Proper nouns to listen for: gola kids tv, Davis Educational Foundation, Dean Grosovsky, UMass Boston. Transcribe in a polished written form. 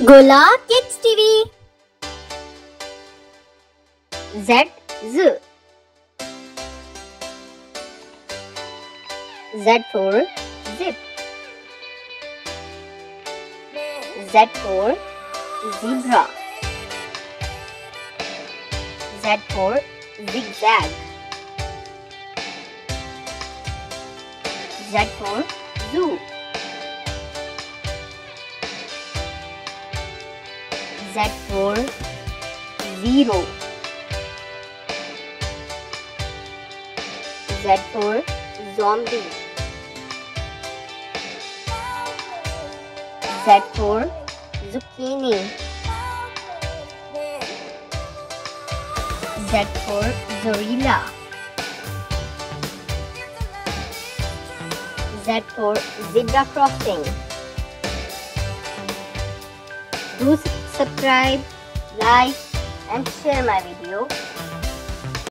Gola Kids TV. Z Z. Z for zip. Z for zebra. Z for zigzag. Z for zoo. Z for zero. Z for zombie. Z for zucchini. Z for gorilla. Z for zebra crossing. Do subscribe, like and share my video.